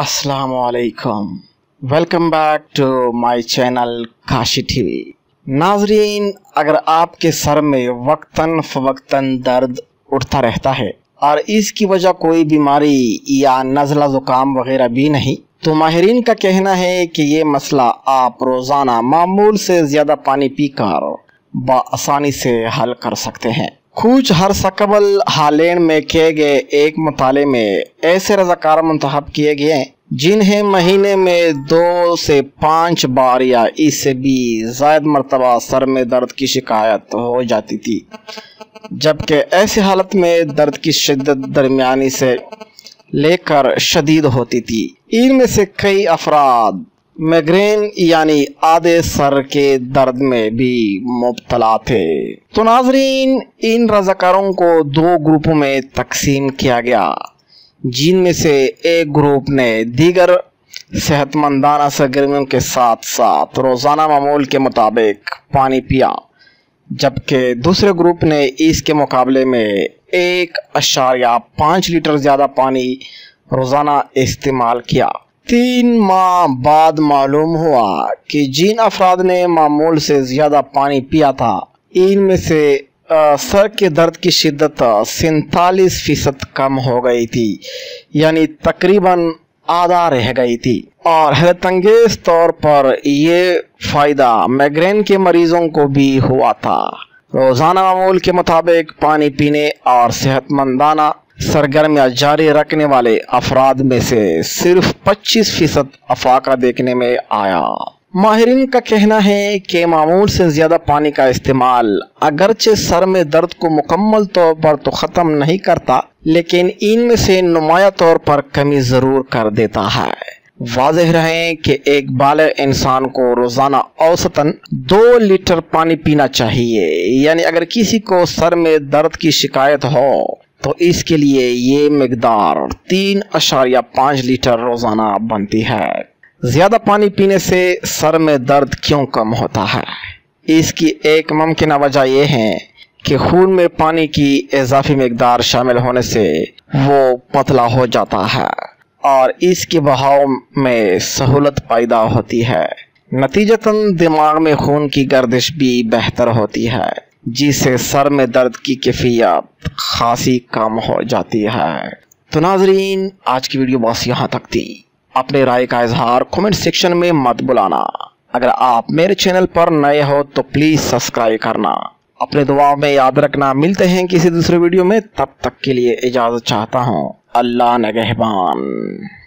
अस्सलामुअलैकुम, welcome back to my channel Kashi TV. नाजरीन, अगर आपके सर में वक्तन फवक्तन दर्द उठता रहता है और इसकी वजह कोई बीमारी या नज़ला ज़ुकाम वगैरह भी नहीं, तो माहिरीन का कहना है कि ये मसला आप रोज़ाना मामूल से ज़्यादा पानी पीकर बआसानी से हल कर सकते हैं। कुछ हर्ष कबल हालैंड में किए गए एक मताले में ऐसे रजाकार मुंतखब किए गए जिन्हें महीने में 2 से 5 बार या इससे भी ज़ायद मरतबा सर में दर्द की शिकायत हो जाती थी, जबकि ऐसी हालत में दर्द की शिद्दत दरमियानी से लेकर शदीद होती थी। इनमें से कई अफराद माइग्रेन यानी आधे सर के दर्द में भी मुब्तला थे। तो नाजरीन, इन रजाकारों को 2 ग्रुपों में तकसीम किया गया, जिनमें से एक ग्रुप ने दीगर सेहतमंदाना सरगर्मियों के साथ साथ रोज़ाना मामूल के मुताबिक पानी पिया, जबकि दूसरे ग्रुप ने इसके मुकाबले में 1.5 लीटर ज़्यादा पानी रोज़ाना इस्तेमाल किया। 3 माह बाद मालूम हुआ कि जिन अफराद ने मामूल से ज़्यादा पानी पिया था, इनमें से सर के दर्द की शिद्दत 47% कम हो गई थी, यानी तकरीबन आधा रह गई थी। और हैरतअंगेज तौर पर ये फ़ायदा माइग्रेन के मरीजों को भी हुआ था। रोज़ाना मामूल के मुताबिक पानी पीने और सेहतमंदाना सरगर्मियाँ जारी रखने वाले अफराद में से सिर्फ 25% अफाका देखने में आया। माहिरीन का कहना है कि मामूल से ज़्यादा पानी का इस्तेमाल अगरचे सर में दर्द को मुकम्मल तौर पर तो ख़त्म नहीं करता, लेकिन इनमें से नुमाया तौर पर कमी ज़रूर कर देता है। वाज़ेह रहे कि एक बालिग़ इंसान को रोज़ाना औसतन 2 लीटर पानी पीना चाहिए, यानी अगर किसी को सर में दर्द की शिकायत हो तो इसके लिए ये मकदार 3.5 लीटर रोज़ाना बनती है। ज़्यादा पानी पीने से सर में दर्द क्यों कम होता है? इसकी एक मुमकिन वजह यह है कि खून में पानी की इजाफी मकदार शामिल होने से वो पतला हो जाता है और इसके बहाव में सहूलत पैदा होती है। नतीजतन दिमाग में खून की गर्दिश भी बेहतर होती है, जिससे सर में दर्द की कैफियत खासी कम हो जाती है। तो नाजरीन, आज की वीडियो बस यहाँ तक थी। अपने राय का इजहार कमेंट सेक्शन में मत बुलाना। अगर आप मेरे चैनल पर नए हो तो प्लीज़ सब्सक्राइब करना। अपने दुआ में याद रखना। मिलते हैं किसी दूसरे वीडियो में, तब तक के लिए इजाज़त चाहता हूँ। अल्लाह नगहबान।